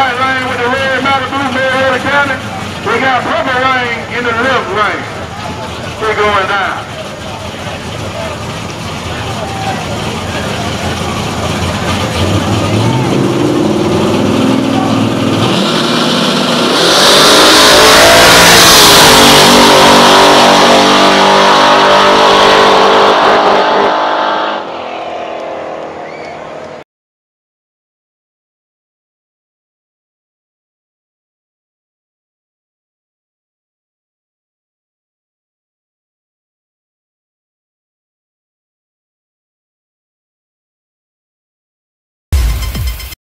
right lane with the red Malibu Marietta County. We got purple lane in the left lane. We're going down.